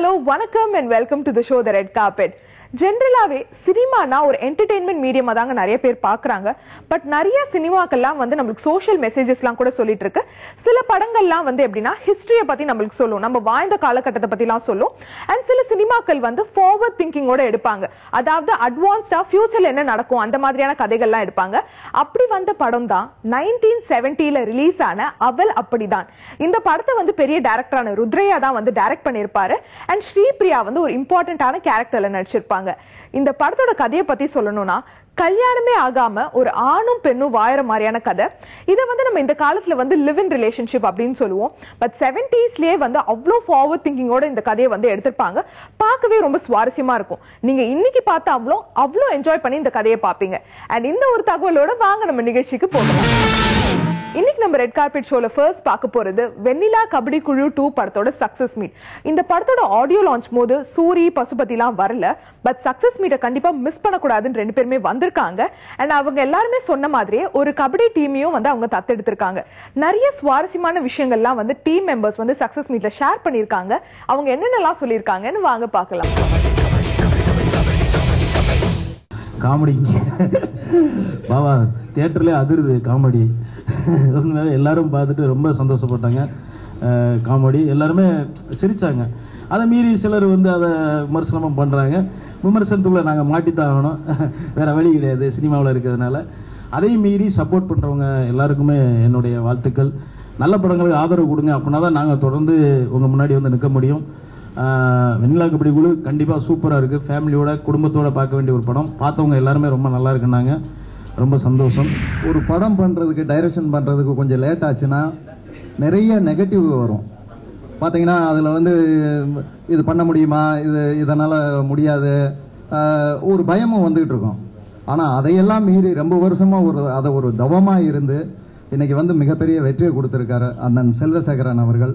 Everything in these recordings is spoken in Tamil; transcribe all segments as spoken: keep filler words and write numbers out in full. ஹலோ வணக்கம் and welcome to the show the red carpet. ஜென்ரலாகவே சினிமானா ஒரு என்டர்டெயின்மெண்ட் மீடியமாக தாங்க நிறைய பேர் பார்க்குறாங்க. பட் நிறைய சினிமாக்கெல்லாம் வந்து நம்மளுக்கு சோஷியல் மெசேஜஸ்லாம் கூட சொல்லிட்டு இருக்கு. சில படங்கள்லாம் வந்து எப்படின்னா ஹிஸ்ட்ரியை பற்றி நம்மளுக்கு சொல்லும், நம்ம வாழ்ந்த காலகட்டத்தை பற்றிலாம் சொல்லும். அண்ட் சில சினிமாக்கள் வந்து ஃபார்வர்ட் திங்கிங்கோட எடுப்பாங்க, அதாவது அட்வான்ஸ்டாக ஃபியூச்சரில் என்ன நடக்கும் அந்த மாதிரியான கதைகள்லாம் எடுப்பாங்க. அப்படி வந்த படம் தான் நைன்டீன் செவன்ட்டியில் ரிலீஸ் ஆன அவள் அப்படிதான். இந்த படத்தை வந்து பெரிய டேரக்டரான ருத்ரையா தான் வந்து டேரக்ட் பண்ணியிருப்பாரு. அண்ட் ஸ்ரீபிரியா வந்து ஒரு இம்பார்ட்டண்ட்டான கேரக்டரில் நடிச்சிருப்பாங்க. இந்த படத்தோட கதையை பத்தி சொல்லணும்னா கல்யாணமே ஆகாம ஒரு ஆணும் பெண்ணும் வாழற மாதிரியான கதை. இதை வந்து நம்ம இந்த காலத்துல வந்து லிவ் இன் ரிலேஷன்ஷிப் அப்படின்னு சொல்லுவோம். பட் செவன்டீஸ்லயே வந்து அவ்வளோ ஃபார்வர்ட் திங்கிங்கோட இந்த கதையை வந்து எடுத்திருப்பாங்க. பார்க்கவே ரொம்ப சுவாரஸ்யமா இருக்கும். நீங்க இன்னைக்கு பார்த்தா அவ்வளோ அவ்வளோ என்ஜாய் பண்ணி இந்த கதையை பார்ப்பீங்க. அண்ட் இந்த ஒரு தகவலோட வாங்க நம்ம நிகழ்ச்சிக்கு போகலாம். இன்னைக்கு நம்ம ரெட் கார்பெட் ஷோல ஃபர்ஸ்ட் பார்க்க போறது வெண்ணிலா கபடி குழு டூ படத்தோட சக்சஸ் மீட். இந்த படத்தோட ஆடியோ லான்ச் போது சூரி பசுபதிலாம் வரல. பட் சக்சஸ் மீட்டை கண்டிப்பா மிஸ் பண்ணக்கூடாதுன்னு ரெண்டு பேருமே வந்திருக்காங்க. அண்ட் அவங்க எல்லாருமே சொன்ன மாதிரியே ஒரு கபடி டீமையும் வந்து அவங்க தத்தெடுத்திருக்காங்க. நிறைய சுவாரஸ்யமான விஷயங்கள்லாம் வந்து டீம் மெம்பர்ஸ் வந்து சக்சஸ் மீட்ல ஷேர் பண்ணியிருக்காங்க. அவங்க என்னென்னலாம் சொல்லியிருக்காங்கன்னு வாங்க பார்க்கலாம். காமெடி பாபா தியேட்டர்ல அதிருது. காமெடி உண்மையாக எல்லாரும் பார்த்துட்டு ரொம்ப சந்தோஷப்பட்டாங்க. காமெடி எல்லாருமே சிரித்தாங்க. அதை மீறி சிலர் வந்து அதை விமர்சனமாக பண்ணுறாங்க. விமர்சனத்துக்குள்ளே நாங்கள் மாட்டித்தான் ஆகணும், வேறு வழி கிடையாது சினிமாவில் இருக்கிறதுனால. அதையும் மீறி சப்போர்ட் பண்ணுறவங்க எல்லாருக்குமே என்னுடைய வாழ்த்துக்கள். நல்ல படங்களுக்கு ஆதரவு கொடுங்க, அப்படின்னா தான் நாங்கள் தொடர்ந்து உங்கள் முன்னாடி வந்து நிற்க முடியும். வெண்ணிலா கபடி குழு கண்டிப்பாக சூப்பராக இருக்குது. ஃபேமிலியோட குடும்பத்தோடு பார்க்க வேண்டிய ஒரு படம். பார்த்தவங்க எல்லாருமே ரொம்ப நல்லா இருக்குன்னாங்க, ரொம்ப சந்தோஷம். ஒரு படம் பண்ணுறதுக்கு டைரக்ஷன் பண்ணுறதுக்கு கொஞ்சம் லேட் ஆச்சுன்னா நிறைய நெகட்டிவ் வரும். பார்த்தீங்கன்னா அதில் வந்து இது பண்ண முடியுமா, இது இதனால் முடியாது, ஒரு பயமும் வந்துக்கிட்டு இருக்கும். ஆனால் அதையெல்லாம் மீறி ரொம்ப வருஷமாக ஒரு அதை ஒரு தவமாக இருந்து இன்றைக்கி வந்து மிகப்பெரிய வெற்றியை கொடுத்துருக்காரு அண்ணன் செல்வசேகரன் அவர்கள்.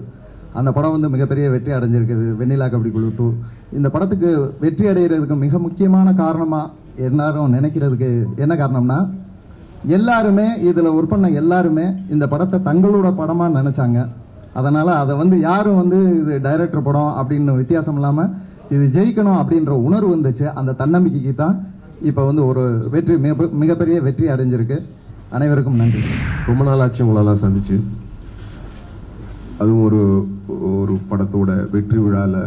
அந்த படம் வந்து மிகப்பெரிய வெற்றி அடைஞ்சிருக்குது வெண்ணிலா கபடி குழு டூ. இந்த படத்துக்கு வெற்றி அடைகிறதுக்கு மிக முக்கியமான காரணமாக எல்லாரும் நினைக்கிறதுக்கு என்ன காரணம்னா, எல்லாருமே இதில் ஒர்க் பண்ண எல்லாருமே இந்த படத்தை தங்களோட படமாக நினச்சாங்க. அதனால் அதை வந்து யாரும் வந்து இது டைரக்டர் படம் அப்படின்னு வித்தியாசம் இல்லாமல் இது ஜெயிக்கணும் அப்படின்ற உணர்வு வந்துச்சு. அந்த தன்னம்பிக்கைக்கு தான் இப்போ வந்து ஒரு வெற்றி மிக மிகப்பெரிய வெற்றி அடைஞ்சிருக்கு. அனைவருக்கும் நன்றி. ரொம்ப நாள் ஆச்சு உங்களெல்லாம் சந்திச்சு, அதுவும் ஒரு ஒரு படத்தோட வெற்றி விழாவில்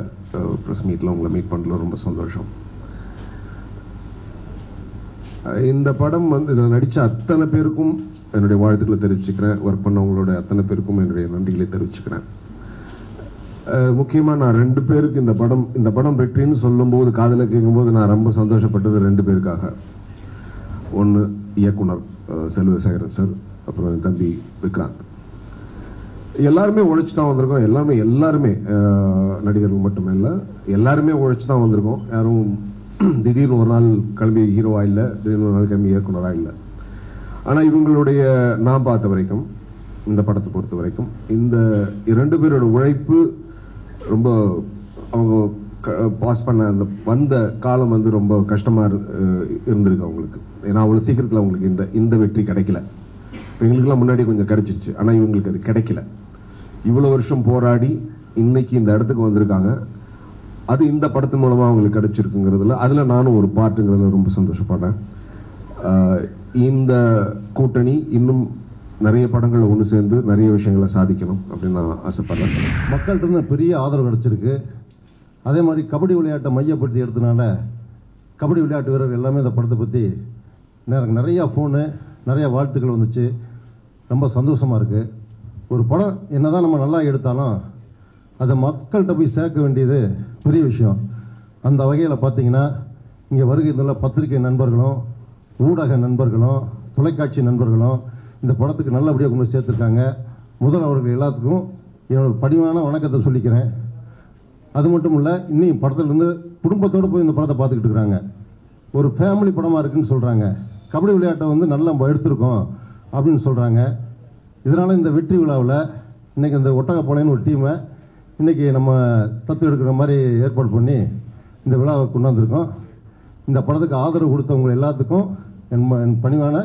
ப்ரெஸ் மீட்டில் உங்களை மீட் பண்ணல ரொம்ப சந்தோஷம். இந்த படம் வந்து இதில் நடித்த அத்தனை பேருக்கும் என்னுடைய வாழ்த்துக்களை தெரிவிச்சுக்கிறேன். ஒர்க் பண்ணவங்களோட அத்தனை பேருக்கும் என்னுடைய நன்றிகளை தெரிவிச்சுக்கிறேன். முக்கியமாக நான் ரெண்டு பேருக்கு இந்த படம் இந்த படம் வெற்றின்னு சொல்லும்போது காதில் கேட்கும்போது நான் ரொம்ப சந்தோஷப்பட்டது ரெண்டு பேருக்காக. ஒன்று இயக்குனர் செல்வசேகரன் சார், அப்புறம் என் தம்பி விக்ராந்த். எல்லாருமே உழைச்சி தான் வந்திருக்கோம். எல்லாமே எல்லாருமே நடிகர்கள் மட்டுமே இல்லை, எல்லாருமே உழைச்சி தான் வந்திருக்கோம். யாரும் திடீர்னு ஒரு நாள் கிளம்பி ஹீரோவாக இல்லை, திடீர்னு ஒரு நாள் கிளம்பி இயக்குனராக இல்லை. ஆனால் இவங்களுடைய நான் பார்த்த வரைக்கும் இந்த படத்தை பொறுத்த வரைக்கும் இந்த இரண்டு பேரோட உழைப்பு ரொம்ப அவங்க பாஸ் பண்ண அந்த வந்த காலம் வந்து ரொம்ப கஷ்டமாக இருந்திருக்கு அவங்களுக்கு. ஏன்னா அவ்வளோ சீக்கிரத்தில் அவங்களுக்கு இந்த இந்த வெற்றி கிடைக்கல. எங்களுக்கெல்லாம் முன்னாடி கொஞ்சம் கிடைச்சிச்சு, ஆனால் இவங்களுக்கு அது கிடைக்கல. இவ்வளோ வருஷம் போராடி இன்னைக்கு இந்த இடத்துக்கு வந்திருக்காங்க. அது இந்த படத்து மூலமாக அவங்களுக்கு கிடைச்சிருக்குங்கிறதுல அதில் நானும் ஒரு பார்ட்டுங்கிறதுல ரொம்ப சந்தோஷப்படுறேன். இந்த கூட்டணி இன்னும் நிறைய படங்கள் ஒன்று சேர்ந்து நிறைய விஷயங்களை சாதிக்கணும் அப்படின்னு நான் ஆசைப்படுறேன். மக்கள்கிட்ட இருந்து பெரிய ஆதரவு கிடைச்சிருக்கு. அதே மாதிரி கபடி விளையாட்டை மையப்படுத்தி எடுத்தனால கபடி விளையாட்டு வீரர்கள் எல்லாமே இந்த படத்தை பற்றி நிறையா ஃபோனு நிறையா வாழ்த்துக்கள் வந்துச்சு. ரொம்ப சந்தோஷமாக இருக்குது. ஒரு படம் என்ன தான் நம்ம நல்லா எடுத்தாலும் அதை மக்கள்கிட்ட போய் சேர்க்க வேண்டியது பெரிய விஷயம். அந்த வகையில் பார்த்தீங்கன்னா இங்கே வருகை தந்துள்ள பத்திரிகை நண்பர்களும் ஊடக நண்பர்களும் தொலைக்காட்சி நண்பர்களும் இந்த படத்துக்கு நல்லபடியாக கொண்டு சேர்த்துருக்காங்க. முதல் அவர்கள் எல்லாத்துக்கும் என்னோட பணிவான வணக்கத்தை சொல்லிக்கிறேன். அது மட்டும் இல்லை, இன்னும் படத்துலேருந்து குடும்பத்தோடு போய் இந்த படத்தை பார்த்துக்கிட்டு இருக்கிறாங்க. ஒரு ஃபேமிலி படமாக இருக்குதுன்னு சொல்கிறாங்க. கபடி விளையாட்டை வந்து நல்லா எடுத்திருக்கோம் அப்படின்னு சொல்கிறாங்க. இதனால் இந்த வெற்றி விழாவில் இன்றைக்கி இந்த ஒட்டகப்பாளையன்னு ஒரு டீமை இன்றைக்கி நம்ம தத்து எடுக்கிற மாதிரி ஏற்பாடு பண்ணி இந்த விழாவை கொண்டாந்துருக்கோம். இந்த படத்துக்கு ஆதரவு கொடுத்தவங்க எல்லாத்துக்கும் என் என் பணிவான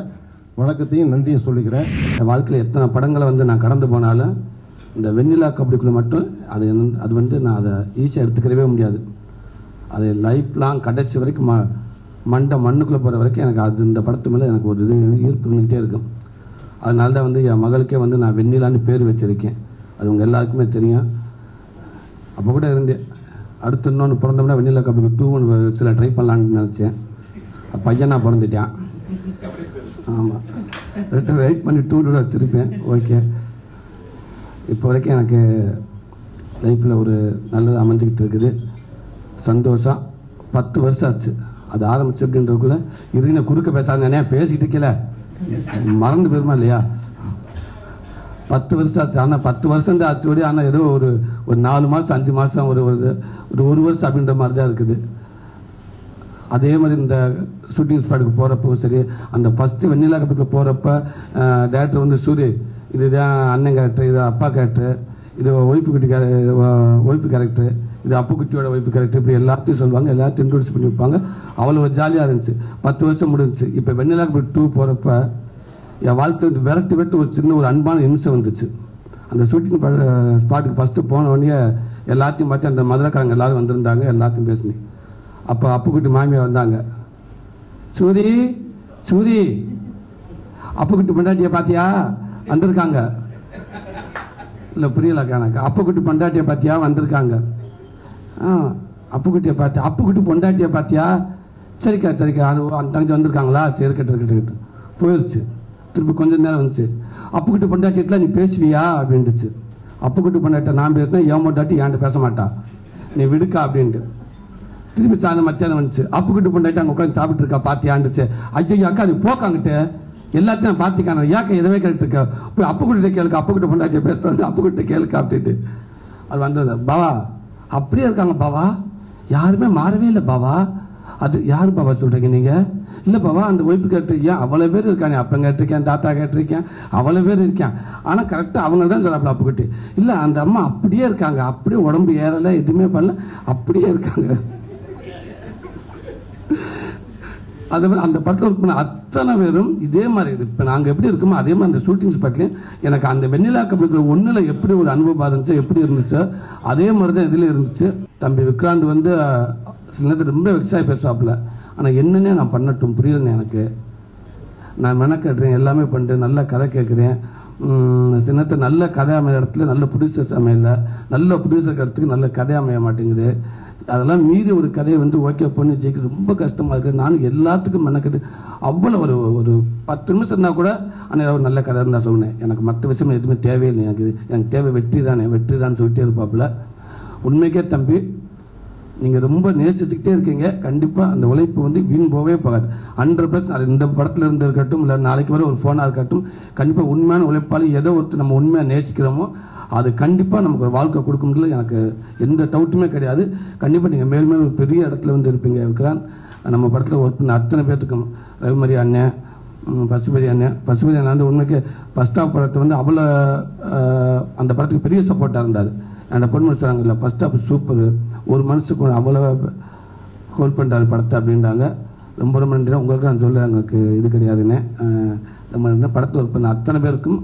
வணக்கத்தையும் நன்றியும் சொல்லிக்கிறேன். என் வாழ்க்கையில் எத்தனை படங்களை வந்து நான் கடந்து போனாலும் இந்த வெண்ணிலா கபடிக்குள்ள மட்டும் அது என்ன அது வந்து நான் அதை ஈஸியாக எடுத்துக்கிறவே முடியாது. அது லைஃப் லாங் கடைசி வரைக்கும் ம மண்டை மண்ணுக்குள்ளே போகிற வரைக்கும் எனக்கு அது இந்த படத்து மேலே எனக்கு ஒரு இது ஈர்ப்பு இருந்துகிட்டே இருக்கும். அதனால தான் வந்து என் மகளுக்கே வந்து நான் வெண்ணிலான்னு பேர் வச்சுருக்கேன். அது உங்கள் எல்லாருக்குமே தெரியும். அப்போ கூட இருந்து அடுத்து இன்னொன்று பிறந்தோம்னா வெண்ணிலா கபடி டூ ஒன்று சில ட்ரை பண்ணலான்னு நினச்சேன். பையன் நான் பிறந்துட்டேன். ஆமாம், ரெண்டு வெயிட் பண்ணி டூ டூ வச்சுருப்பேன். ஓகே, இப்போ வரைக்கும் எனக்கு லைஃப்பில் ஒரு நல்லது அமைஞ்சிக்கிட்டு இருக்குது, சந்தோஷம். பத்து வருஷம் ஆச்சு அது ஆரம்பிச்சிருக்குன்றதுக்குள்ளே இருக்கின குறுக்க பேசாதானே பேசிக்கிட்டு இருக்கல மறந்து போயிருமா இல்லையா? பத்து வருஷம் ஆச்சு. ஆனால் பத்து வருஷம் தான் ஆச்சு ஓடி. ஆனால் ஏதோ ஒரு ஒரு நாலு மாதம் அஞ்சு மாதம் ஒரு ஒரு ஒரு வருஷம் அப்படின்ற மாதிரி தான் இருக்குது. அதே மாதிரி இந்த ஷூட்டிங் ஸ்பாட்டுக்கு போகிறப்போ சரி, அந்த ஃபஸ்ட்டு வெண்ணிலா கபடிக்கு போகிறப்ப டேரக்டர் வந்து சூரி இதுதான் அண்ணன் கேரக்டர், இது அப்பா கேரக்டர், இது ஒய்ஃபு குட்டி கேர ஒய்ஃபு கேரக்டர், இது அப்பு குட்டியோட ஒய்ஃபு கேரக்டர், இப்படி எல்லாத்தையும் சொல்லுவாங்க, எல்லாத்தையும் இன்ட்ரோடியூஸ் பண்ணி வைப்பாங்க. அவ்வளோ ஜாலியாக இருந்துச்சு. பத்து வருஷம் முடிஞ்சிச்சு. இப்போ வெண்ணிலா கபடி டூ போகிறப்ப என் வாழ்க்கை விரட்டு விட்டு ஒரு சின்ன ஒரு அன்பான இம்சம் வந்துச்சு. அந்த ஷூட்டிங் ஸ்பாட்டுக்கு ஃபஸ்ட்டு போன உடனே எல்லாத்தையும் பார்த்து அந்த மதுரைக்காரங்க எல்லோரும் வந்திருந்தாங்க, எல்லாத்தையும் பேசினேன். அப்போ அப்புக்கிட்டு மாமியார் வந்தாங்க, சூரி சூரி அப்புக்கிட்டு பொண்டாட்டியை பார்த்தியா வந்திருக்காங்க, இல்லை புரியலக்கா எனக்கு, அப்புக்கிட்டு பொண்டாட்டியை பார்த்தியா வந்திருக்காங்க, ஆ அப்புக்கிட்டியை பார்த்தியா அப்புக்கிட்டு பொண்டாட்டியை பார்த்தியா, சரிக்கா சரிக்கா அது அந்த தங்கச்சி வந்திருக்காங்களா, சரி கட்டு கட்டுக்கிட்டு போயிடுச்சு. திருப்பி கொஞ்சம் நேரம் வந்துச்சு, அப்புக்கிட்டு பொண்டாட்டிகிட்ட நீ பேசுவியா அப்படின்ட்டுச்சு. அப்புக்கிட்டு பொண்டாட்டிட்ட நான் பேசினேன், ஏன் பொண்டாட்டி ஏன்ட்டு பேச மாட்டா நீ விடுக்கா அப்படின்ட்டு. திருப்பி சாயந்தரம் மத்தியானம் வந்துச்சு, அப்புக்கிட்டு பொண்டாட்டி அங்கே உட்காந்து சாப்பிட்டு இருக்கா பார்த்தியாண்டுச்சு. ஐயோ அக்கா அது போக்காங்கிட்டு எல்லாத்தையும் பார்த்திக்கான ஏக்கா எதவே கேட்டு இருக்கா, போய் அப்புக்கிட்ட கேளுக்கா, அப்புக்கிட்ட பொண்டாட்டியை பேசுறது அப்புக்கிட்ட கேளுக்கா அப்படின்ட்டு. அது வந்தது பாவா அப்படியே இருக்காங்க, பாவா யாருமே மாறவே இல்லை, பாவா அது யாரு பாவா சொல்கிறீங்க நீங்கள், இல்லை பாவா அந்த ஒய்ஃபு கேட்டிருக்கேன், அவ்வளோ பேர் இருக்கானே, அப்பன் கேட்டிருக்கேன், தாத்தா கேட்டிருக்கேன், அவ்வளோ பேர் இருக்கேன். ஆனால் கரெக்டாக அவங்க தான் சொல்கிறாப்புல அப்புக்கிட்டு, இல்லை அந்த அம்மா அப்படியே இருக்காங்க, அப்படியே உடம்பு ஏறலை எதுவுமே பண்ணல அப்படியே இருக்காங்க. அதே மாதிரி அந்த படத்தில் ஒர்க் பண்ண அத்தனை பேரும் இதே மாதிரி இப்போ நாங்கள் எப்படி இருக்கோமோ அதே மாதிரி அந்த ஷூட்டிங் ஸ்பாட்லேயும் எனக்கு அந்த வெண்ணிலா கபடிக்குள்ள ஒன்றில் எப்படி ஒரு அனுபவம் இருந்துச்சோ எப்படி இருந்துச்சோ அதே மாதிரி தான் இதில் இருந்துச்சு. தம்பி விக்ராந்த் வந்து சில நேரத்தில் ரொம்ப வெக்ஸாகி பேசுவாப்பில், ஆனால் என்னென்ன நான் பண்ணட்டும் புரியலன்னு எனக்கு நான் மெனக்கட்டுறேன், எல்லாமே பண்ணிட்டேன், நல்ல கதை கேட்குறேன், சில நேரத்தில் நல்ல கதை அமைய இடத்துல நல்ல ப்ரொடியூசர்ஸ் அமையல, நல்ல ப்ரொடியூசர் இடத்துக்கு நல்ல கதை அமைய மாட்டேங்குது. அதெல்லாம் மீறி ஒரு கதையை வந்து ஓகே பண்ணி ஜெயிக்க ரொம்ப கஷ்டமாக இருக்குது. நானும் எல்லாத்துக்கும் மெனக்கட்டு அவ்வளோ ஒரு ஒரு பத்து நிமிஷம் இருந்தால் கூட ஆனால் ஒரு நல்ல கதை இருந்தால் சொன்னேன். எனக்கு மற்ற விஷயம் எதுவுமே தேவையில்லை, எனக்கு எனக்கு தேவை வெற்றி தானே வெற்றி தான் சொல்லிட்டே இருப்பாப்புல. உண்மைக்கே தம்பி நீங்கள் ரொம்ப நேசிச்சுக்கிட்டே இருக்கீங்க. கண்டிப்பாக அந்த உழைப்பு வந்து வீண் போகவே போகாது. ஹண்ட்ரட் பர்சன்ட் அது இந்த படத்தில் இருந்து இருக்கட்டும், இல்லை நாளைக்கு வர ஒரு ஃபோனாக இருக்கட்டும், கண்டிப்பாக உண்மையான உழைப்பாளி ஏதோ ஒருத்தர் நம்ம உண்மையாக நேசிக்கிறோமோ அது கண்டிப்பாக நமக்கு ஒரு வாழ்க்கை கொடுக்க முடியல, எனக்கு எந்த டவுட்டுமே கிடையாது. கண்டிப்பாக நீங்கள் மேல் மேலும் ஒரு பெரிய இடத்துல வந்து இருப்பீங்க விக்ரான். நம்ம படத்தில் ஒர்க் பண்ண அத்தனை பேர்த்துக்கும் ரவிமரி அண்ணன், பசுபதி அண்ணன் பசுபதி அண்ணன் வந்து உண்மைக்கு ஃபஸ்ட் ஆஃப் படத்தை வந்து அவ்வளோ அந்த படத்துக்கு பெரிய சப்போர்ட்டாக இருந்தார். அந்த பொண்ணு சொல்கிறாங்க இல்லை ஃபஸ்ட் ஆஃப் சூப்பர், ஒரு மனுஷனுக்கு அவ்வளோ ஹோல்ட் பண்ணுறாரு படத்தை அப்படின்றாங்க. ரொம்ப ரொம்ப நன்றி. உங்களுக்கு நான் சொல்ல எனக்கு இது கிடையாதுன்னு நம்ம படத்தை ஒர்க் பண்ண அத்தனை பேருக்கும்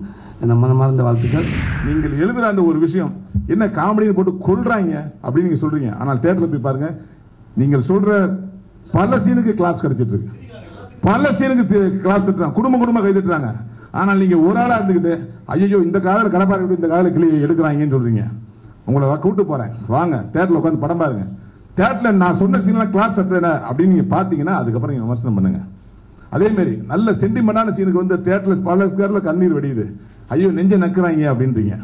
மனமார்ந்த வாழ்த்துக்கள். நீங்கள் எழுதுற அந்த ஒரு விஷயம் என்ன காமெடியை போட்டு கொள்றாங்க அப்படின்னு நீங்க சொல்றீங்க, ஆனால் தியேட்டர்ல போய் பாருங்க, நீங்கள் சொல்ற பல சீனுக்கு கிளாப்ஸ் கிடைச்சிட்டு இருக்கு, பல சீனுக்கு கிளாப்ஸ் தட்டுறாங்க, குடும்ப குடும்ப கை தட்டுறாங்க. ஆனால் நீங்க ஒரு ஆளா இருந்துக்கிட்டு ஐயோ இந்த காதல கடப்பாரு இந்த காதல கிளி எடுக்கிறாங்கன்னு சொல்றீங்க. உங்களை கூப்பிட்டு போறேன், வாங்க தியேட்டர்ல உட்காந்து படம் பாருங்க. தியேட்டர்ல நான் சொன்ன சீன்லாம் கிளாப்ஸ் தட்டுறேன் அப்படின்னு நீங்க பாத்தீங்கன்னா அதுக்கப்புறம் நீங்க விமர்சனம் பண்ணுங்க. அதே மாதிரி நல்ல சென்டிமெண்டான சீனுக்கு வந்து தியேட்டர்ல பல பேர்ல கண்ணீர் வெடியுது, ஐயோ நெஞ்ச நக்குறாங்க அப்படின்றீங்க.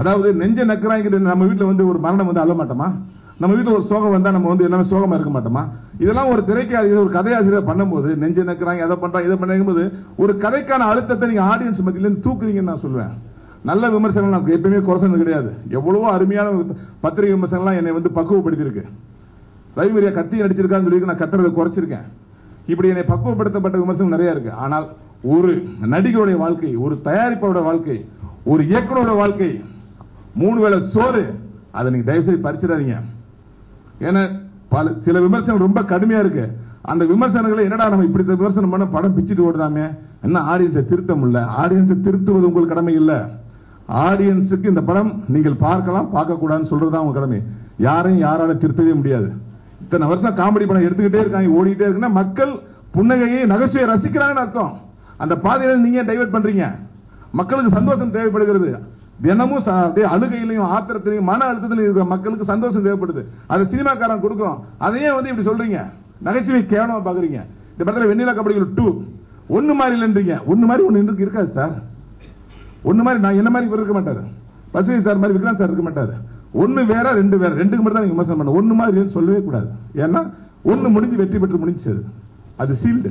அதாவது நெஞ்ச நக்குறாங்க. நம்ம வீட்டில் வந்து ஒரு மரணம் வந்து அழ மாட்டோமா? நம்ம வீட்டில் ஒரு சோகம் வந்தா நம்ம வந்து எல்லாமே சோகமா இருக்க மாட்டோமா? இதெல்லாம் ஒரு திரைக்காக ஒரு கதையாசிரியர் பண்ணும்போது நெஞ்ச நக்குறாங்க, அதை பண்றாங்க இதை பண்ணும் போது ஒரு கதைக்கான அழுத்தத்தை நீங்க ஆடியன்ஸ் மத்தியிலேருந்து தூக்குறீங்கன்னு நான் சொல்லுவேன். நல்ல விமர்சனம் நமக்கு எப்பயுமே குறைச்சது கிடையாது. எவ்வளவோ அருமையான பத்திரிகை விமர்சனம்லாம் என்னை வந்து பக்குவப்படுத்திருக்கு. ரவிமரியா கத்தி நடிச்சிருக்கான்னு சொல்லி நான் கத்துறதை குறைச்சிருக்கேன். இப்படி என்னை பக்குவப்படுத்தப்பட்ட விமர்சனம் நிறைய இருக்கு. ஆனால் ஒரு நடிகருடைய வாழ்க்கை, ஒரு தயாரிப்போட வாழ்க்கை, ஒரு இயக்குனரோட வாழ்க்கை மூணு வேளை சோறு, அதை நீங்க தயவு செய்து பறிச்சிடாதீங்க. ஏன்னா பல சில விமர்சனம் ரொம்ப கடுமையா இருக்கு. அந்த விமர்சனங்களை என்னடா நம்ம இப்படி விமர்சனம் பண்ண படம் பிச்சுட்டு ஓடுதாமே என்ன ஆடியன்ஸை திருத்த முடியல. ஆடியன்ஸை திருத்துவது உங்களுக்கு கடமை இல்லை, ஆடியன்ஸுக்கு இந்த படம் நீங்கள் பார்க்கலாம் பார்க்கக்கூடாதுன்னு சொல்றதுதான் உங்க கடமை. யாரையும் யாரால திருத்தவே முடியாது. இத்தனை வருஷம் காமெடி படம் எடுத்துக்கிட்டே இருக்காங்க, ஓடிக்கிட்டே இருக்குன்னா மக்கள் புன்னகையை நகைச்சுவையை ரசிக்கிறாங்கன்னு அர்த்தம். அந்த பாதையில நீங்க டைவர்ட் பண்றீங்க. மக்களுக்கு சந்தோஷம் தேவைப்படுகிறது. தினமும் அழுகையிலையும் ஆத்திரத்திலையும் மன அழுத்தத்திலையும் இருக்கிற மக்களுக்கு சந்தோஷம் தேவைப்படுது. அதை சினிமாக்காரன் கொடுக்குறோம். அதையே வந்து இப்படி சொல்றீங்க, நகைச்சுவை கேவலமா பாக்குறீங்க. இந்த படத்துல வெண்ணிலா கபடி டூ ஒன்னு மாதிரி இல்லைன்றீங்க. ஒன்னு மாதிரி ஒன்னு இருக்காது சார். ஒன்னு மாதிரி நான் என்ன மாதிரி இருக்க மாட்டாரு, பசுவி சார் மாதிரி விக்ரம் சார் இருக்க மாட்டாரு. ஒன்னு வேற ரெண்டு வேற, ரெண்டுக்கு மட்டும் தான் விமர்சனம் பண்ண. ஒன்னு மாதிரி சொல்லவே கூடாது. ஏன்னா ஒன்னு முடிஞ்சு வெற்றி பெற்று முடிஞ்சது, அது சீல்டு.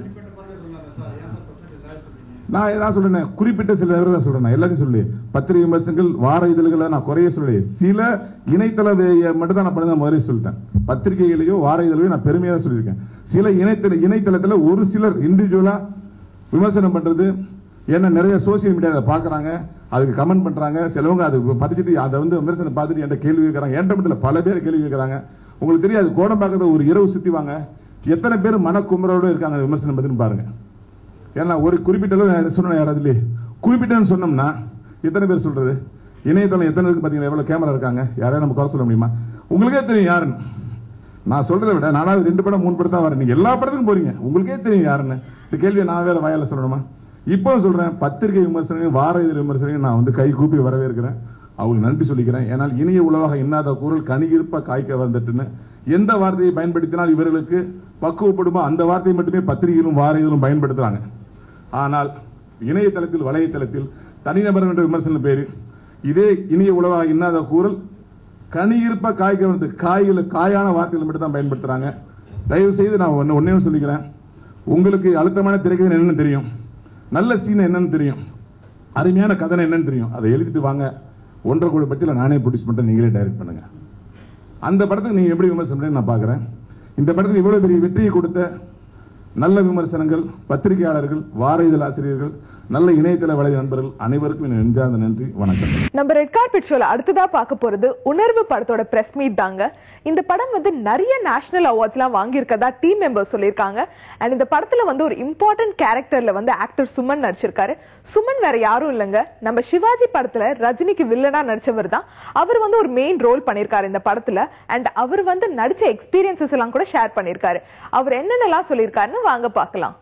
நான் ஏதாவது சொல்றேன், குறிப்பிட்ட சில தான் சொல்றேன். எல்லாத்தையும் சொல்லி பத்திரிகை விமர்சனங்கள் வார இதழ்களை நான் குறைய சொல்லி சில இணையதள மட்டும் தான் நான் பண்ண மாதிரி சொல்லிட்டேன். பத்திரிகைகளையோ வார இதழையோ நான் பெருமையாக சொல்லியிருக்கேன். சில இணையதள இணையதளத்தில் ஒரு சிலர் இண்டிவிஜுவலா விமர்சனம் பண்றது, ஏன்னா நிறைய சோசியல் மீடியாவை பார்க்குறாங்க, அதுக்கு கமெண்ட் பண்றாங்க. சிலவங்க அது படிச்சுட்டு அதை வந்து விமர்சனம் பார்த்துட்டு என்கிட்ட கேள்வி கேட்கறாங்க. என்கிட்ட மட்டும் பல பேர் கேள்வி கேட்கறாங்க. உங்களுக்கு தெரியாது, கோடம்பாக்கத்தை ஒரு இரவு சுற்றி வாங்க, எத்தனை பேர் மனக்குமரோடு இருக்காங்க விமர்சனம் பத்தின்னு பாருங்க. ஏன்னா ஒரு குறிப்பிட்ட சொன்ன யாராவது குறிப்பிட்டன்னு சொன்னோம்னா எத்தனை பேர் சொல்றது, இணையதளம் எத்தனை இருக்கு பாத்தீங்கன்னா, எவ்வளவு கேமரா இருக்காங்க, யாரையும் நம்ம குறை சொல்ல முடியுமா? உங்களுக்கே தெரியும் யாருன்னு. நான் சொல்றதை விட நானாவது ரெண்டு படம் மூணு படம் தான் வரேன், நீங்க எல்லா படத்துக்கும் போறீங்க, உங்களுக்கே தெரியும் யாருன்னு. இந்த கேள்வியை நான் வேற வாயால சொல்லணுமா? இப்போ சொல்றேன், பத்திரிகை விமர்சனங்கள் வார இதழ் விமர்சனங்கள் நான் வந்து கை கூப்பி வரவேற்கிறேன். அவங்களுக்கு நன்றி சொல்லிக்கிறேன். ஏன்னால் இனிய உலவாக இன்னாத குரல் கனியிருப்பா காய்க்க வந்துட்டுன்னு எந்த வார்த்தையை பயன்படுத்தினால் இவர்களுக்கு பக்குவப்படுமோ அந்த வார்த்தையை மட்டுமே பத்திரிகையிலும் வார இதழும் பயன்படுத்துறாங்க. ஆனால் இணையதளத்தில் வலையதளத்தில் தனிநபர் என்ற விமர்சன பேரு இதே இனிய உலவாக இன்னாத குரல் கனியிருப்பா காய்க்க வந்து காய்களை காயான வார்த்தைகள் மட்டும் தான் பயன்படுத்துறாங்க. தயவு செய்து நான் ஒன்னு ஒன்னே சொல்லிக்கிறேன், உங்களுக்கு அழுத்தமான திரைக்கதை என்னன்னு தெரியும், நல்ல சீன் என்னன்னு தெரியும், அருமையான கதை என்னன்னு தெரியும். அதை எழுதிட்டு வாங்க. ஒன்றரை கோடி பட்சத்தில் நானே ப்ரொடியூஸ் பண்ணிட்டு நீங்களே டைரக்ட் பண்ணுங்க. அந்த படத்துக்கு நீங்க எப்படி விமர்சனம் நான் பார்க்குறேன். இந்த படத்துக்கு இவ்வளவு பெரிய வெற்றியை கொடுத்த நல்ல விமர்சனங்கள், பத்திரிகையாளர்கள், வார இதழ் ஆசிரியர்கள், நல்ல இணையதள வலை நண்பர்கள் அனைவருக்கும் நெஞ்சார்ந்த நன்றி, வணக்கம். நம்ம ரெட் கார்பெட் ஷோல அடுத்ததா பார்க்க போறது உணர்வு படத்தோட பிரஸ் மீட் தாங்க. இந்த படம் வந்து நிறைய நேஷனல் அவார்ட்ஸ் எல்லாம் வாங்கியிருக்கதா டீம் மெம்பர்ஸ் சொல்லியிருக்காங்க. அண்ட் இந்த படத்துல வந்து ஒரு இம்பார்ட்டன்ட் கேரக்டர்ல வந்து ஆக்டர் சுமன் நடிச்சிருக்காரு. சுமன் வேற யாரும் இல்லைங்க, நம்ம சிவாஜி படத்துல ரஜினிக்கு வில்லனா நடிச்சவர் தான். அவர் வந்து ஒரு மெயின் ரோல் பண்ணியிருக்காரு இந்த படத்துல. அண்ட் அவர் வந்து நடிச்ச எக்ஸ்பீரியன்சஸ் எல்லாம் கூட ஷேர் பண்ணியிருக்காரு. அவர் என்னென்னலாம் சொல்லியிருக்காருன்னு வாங்க பார்க்கலாம்.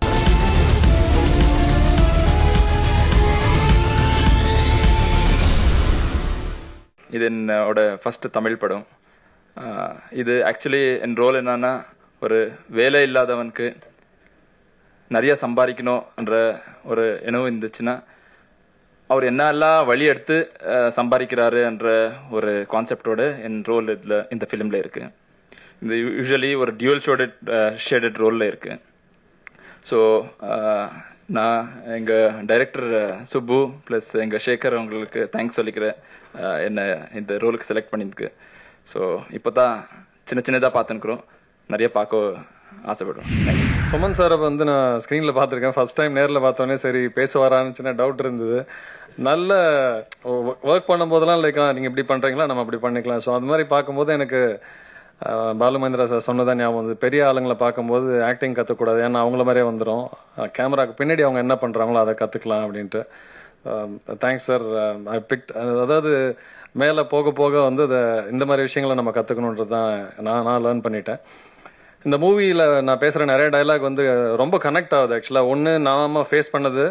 இது என்னோட ஃபர்ஸ்ட் தமிழ் படம். இது ஆக்சுவலி என் ரோல் என்னன்னா, ஒரு வேலை இல்லாதவனுக்கு நிறைய சம்பாதிக்கணும்ன்ற ஒரு எண்ணம் இருந்துச்சுன்னா அவர் என்ன எல்லாம் வழி எடுத்து சம்பாதிக்கிறாருன்ற ஒரு கான்செப்டோட என் ரோல் இதில் இந்த ஃபிலிமில் இருக்கு. இது யூஸ்வலி ஒரு டியூவல் ஷேடட் ஷேடட் ரோலில் இருக்கு. ஸோ நான் எங்கள் டைரக்டர் சுப்பு ப்ளஸ் எங்கள் சேகர் அவங்களுக்கு தேங்க்ஸ் சொல்லிக்கிறேன், என்னை இந்த ரோலுக்கு செலக்ட் பண்ணியிருக்கு. ஸோ இப்போ தான் சின்ன சின்னதாக பார்த்துருக்குறோம், நிறைய பார்க்க ஆசைப்படுறோம். சுமன் சாரை வந்து நான் ஸ்க்ரீனில் பார்த்துருக்கேன். ஃபர்ஸ்ட் டைம் நேரில் பார்த்தோன்னே சரி பேசுவாரான்னு சின்ன டவுட் இருந்தது. நல்ல ஒர்க் பண்ணும்போதெல்லாம் லைக்கா நீங்கள் இப்படி பண்ணுறீங்களா, நம்ம அப்படி பண்ணிக்கலாம். ஸோ அது மாதிரி பார்க்கும்போது எனக்கு பாலுமேந்திரா சார் சொன்னதான் ஞாபகம் வந்து, பெரிய ஆளுங்களை பார்க்கும்போது ஆக்டிங் கற்றுக்கூடாது, ஏன்னா அவங்கள மாதிரியே வந்துடும், கேமராவுக்கு பின்னாடி அவங்க என்ன பண்ணுறாங்களோ அதை கற்றுக்கலாம் அப்படின்ட்டு. Thanks sir, I picked. அதாவது மேலே போக போக வந்து அதை இந்த மாதிரி விஷயங்களை நம்ம கற்றுக்கணுன்றது தான் நான் நான் லேர்ன் பண்ணிட்டேன். இந்த மூவியில் நான் பேசுகிற நிறைய டைலாக் வந்து ரொம்ப கனெக்ட் ஆகுது. ஆக்சுவலாக ஒன்று நாம ஃபேஸ் பண்ணது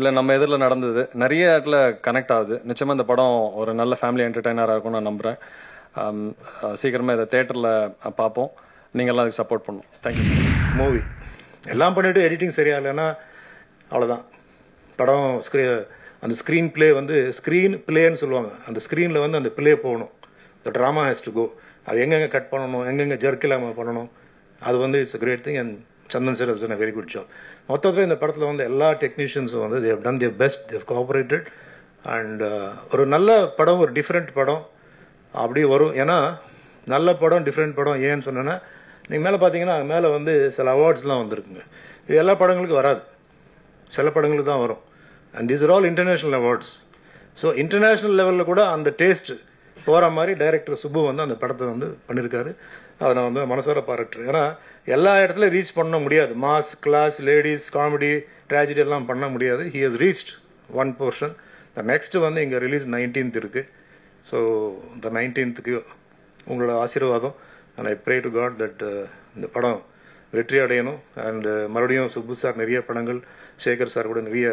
இல்லை, நம்ம எதிரில் நடந்தது நிறைய இடத்துல கனெக்ட் ஆகுது. நிச்சயமாக இந்த படம் ஒரு நல்ல ஃபேமிலி என்டர்டெய்னராக இருக்கும்னு நான் நம்புகிறேன். சீக்கிரமாக இதை தேட்டரில் பார்ப்போம், நீங்கள்லாம் அதுக்கு சப்போர்ட் பண்ணும். Thank you sir. மூவி எல்லாம் பண்ணிவிட்டு எடிட்டிங் சரியா இல்லைன்னா அவ்வளோதான் படம். ஸ்க்ரீ அந்த ஸ்க்ரீன் பிளே வந்து ஸ்க்ரீன் பிளேன்னு சொல்லுவாங்க, அந்த ஸ்க்ரீனில் வந்து அந்த பிளே போகணும். The drama has to go. அது எங்கெங்கே கட் பண்ணணும், எங்கெங்கே ஜர்க் இல்லாமல் பண்ணணும், அது வந்து it's a great thing. And Chandan sir has done a very good job. மொத்தத்தில் இந்த படத்தில் வந்து எல்லா டெக்னீஷியன்ஸும் வந்து they done their best, they cooperated. And ஒரு நல்ல படம், ஒரு டிஃப்ரெண்ட் படம் அப்படி வரும். ஏன்னா நல்ல படம் டிஃப்ரெண்ட் படம் ஏன்னு சொன்னோன்னா, நீங்கள் மேலே பார்த்தீங்கன்னா மேலே வந்து சில அவார்ட்ஸ்லாம் வந்துருக்குங்க. இது எல்லா படங்களுக்கும் வராது, சில படங்களுக்கு தான் வரும். And these are all international awards. So international லெவலில் கூட அந்த டேஸ்ட் போகிற மாதிரி டைரக்டர் சுப்பு வந்து அந்த படத்தை வந்து பண்ணியிருக்காரு. அதை நான் வந்து மனசார பாராட்டுறேன். ஏன்னா எல்லா இடத்துலையும் ரீச் பண்ண முடியாது, mass, class, ladies, comedy, tragedy எல்லாம் பண்ண முடியாது. He has reached one portion. Next வந்து இங்கே ரிலீஸ் நைன்டீன்த் இருக்குது. ஸோ இந்த நைன்டீன்த்துக்கு உங்களோட ஆசீர்வாதம். நான் I pray to God that இந்த படம் வெற்றி அடையணும். அண்டு மறுபடியும் சுப்பு சார் நிறைய படங்கள், சேகர் சார் கூட நிறைய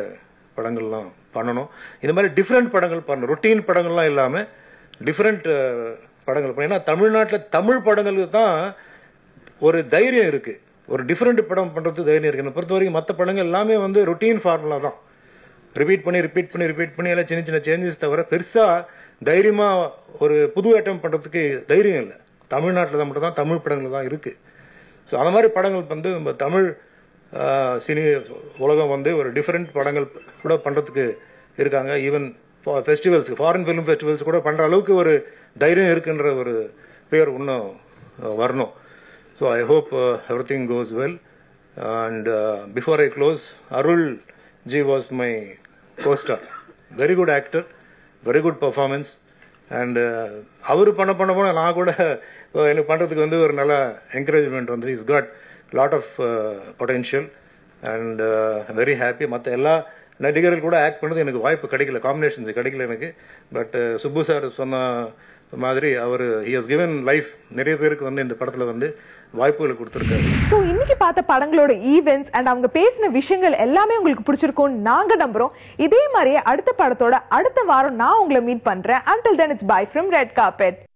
படங்கள்லாம் பண்ணணும். இந்த மாதிரி டிஃப்ரெண்ட் படங்கள் பண்ணணும், ரொட்டீன் படங்கள்லாம் இல்லாமல் டிஃப்ரெண்ட் படங்கள் பண்ணணும். ஏன்னா தமிழ்நாட்டில் தமிழ் படங்களுக்கு தான் ஒரு தைரியம் இருக்குது, ஒரு டிஃப்ரெண்ட் படம் பண்ணுறது தைரியம் இருக்குது. என்னை பொறுத்த வரைக்கும் மற்ற படங்கள் எல்லாமே வந்து ரொட்டீன் ஃபார்முலா தான், ரிப்பீட் பண்ணி ரிப்பீட் பண்ணி ரிப்பீட் பண்ணி எல்லாம் சின்ன சின்ன சேஞ்சஸ் தவிர பெருசாக தைரியமாக ஒரு புது அட்டம் பண்ணுறதுக்கு தைரியம் இல்லை. தமிழ்நாட்டில் தான் மட்டும் தான் தமிழ் படங்கள் தான் இருக்குது. ஸோ அந்த மாதிரி படங்கள் வந்து நம்ம தமிழ் சினி உலகம் வந்து ஒரு டிஃப்ரெண்ட் படங்கள் கூட பண்ணுறதுக்கு இருக்காங்க. ஈவன் ஃபெஸ்டிவல்ஸுக்கு, ஃபாரின் ஃபிலிம் ஃபெஸ்டிவல்ஸ் கூட பண்ணுற அளவுக்கு ஒரு தைரியம் இருக்குன்ற ஒரு பேர் இன்னும் வரணும். So I hope everything goes well. And before I close, Arul Ji was my co-star. Very good actor, very good performance. And அவர் பண்ண பண்ண போன நான் கூட எனக்கு பண்ணுறதுக்கு வந்து ஒரு நல்ல என்கரேஜ்மெண்ட் வந்து is got lot of potential. And very happy. மற்ற எல்லா நடிகர்கள் கூட ஆக்ட் பண்ணது எனக்கு வாய்ப்பு கிடைக்கல, காம்பினேஷன்ஸ் கிடைக்கல எனக்கு. பட் சுப்பு சார் சொன்ன மாதிரி அவர் he has given life நிறைய பேருக்கு வந்து இந்த படத்துல வந்து வாய்ப்புகளை கொடுத்திருக்காரு. சோ இன்னைக்கு பார்த்த படங்களோட ஈவென்ட்ஸ் அண்ட் அவங்க பேசின விஷயங்கள் எல்லாமே உங்களுக்கு பிடிச்சிருக்கும் நாங்க நம்புறோம். இதே மாதிரியே அடுத்த படத்தோட அடுத்த வாரம் நான் உங்களை மீட் பண்றேன். Until then it's bye from Red Carpet.